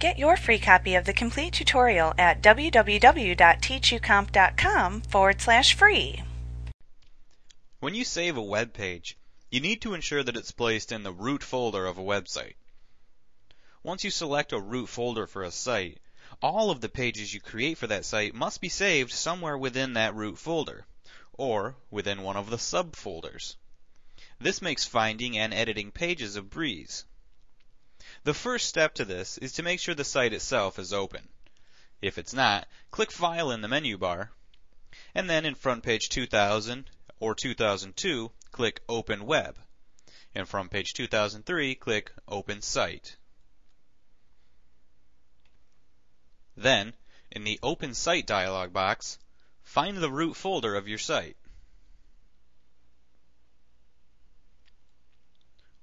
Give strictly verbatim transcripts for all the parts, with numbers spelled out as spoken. Get your free copy of the complete tutorial at w w w dot teachucomp dot com forward slash free. When you save a web page, you need to ensure that it's placed in the root folder of a website. Once you select a root folder for a site, all of the pages you create for that site must be saved somewhere within that root folder, or within one of the subfolders. This makes finding and editing pages a breeze. The first step to this is to make sure the site itself is open. If it's not, click File in the menu bar, and then in FrontPage two thousand or two thousand two, click Open Web. In FrontPage two thousand three, click Open Site. Then, in the Open Site dialog box, find the root folder of your site.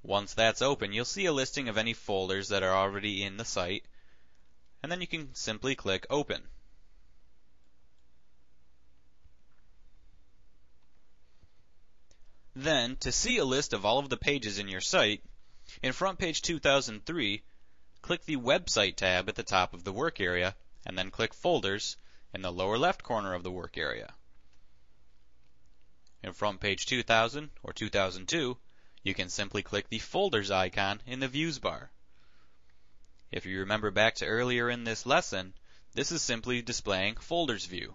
Once that's open, you'll see a listing of any folders that are already in the site, and then you can simply click Open. Then, to see a list of all of the pages in your site, in FrontPage two thousand three, click the Website tab at the top of the work area, and then click Folders in the lower left corner of the work area. In FrontPage two thousand or two thousand two, you can simply click the Folders icon in the Views bar. If you remember back to earlier in this lesson, this is simply displaying Folders View.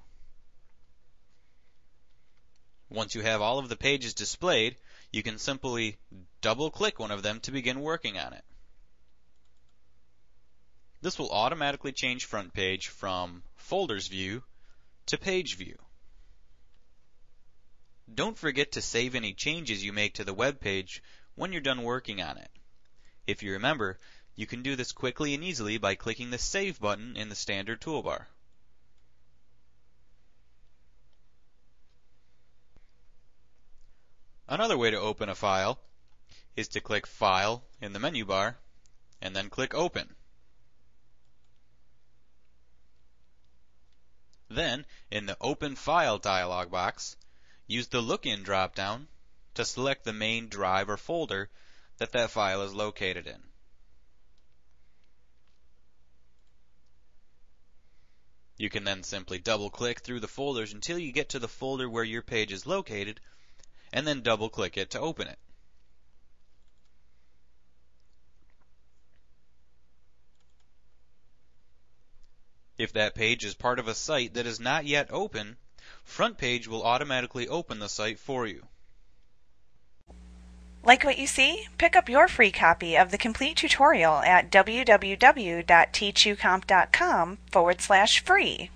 Once you have all of the pages displayed, you can simply double-click one of them to begin working on it. This will automatically change FrontPage from Folders View to Page View. Don't forget to save any changes you make to the web page when you're done working on it. If you remember, you can do this quickly and easily by clicking the Save button in the standard toolbar. Another way to open a file is to click File in the menu bar and then click Open. Then, in the Open File dialog box, use the Look-In drop-down to select the main drive or folder that that file is located in. You can then simply double-click through the folders until you get to the folder where your page is located, and then double-click it to open it. If that page is part of a site that is not yet open, FrontPage will automatically open the site for you. Like what you see? Pick up your free copy of the complete tutorial at w w w dot teachucomp dot com forward slash free.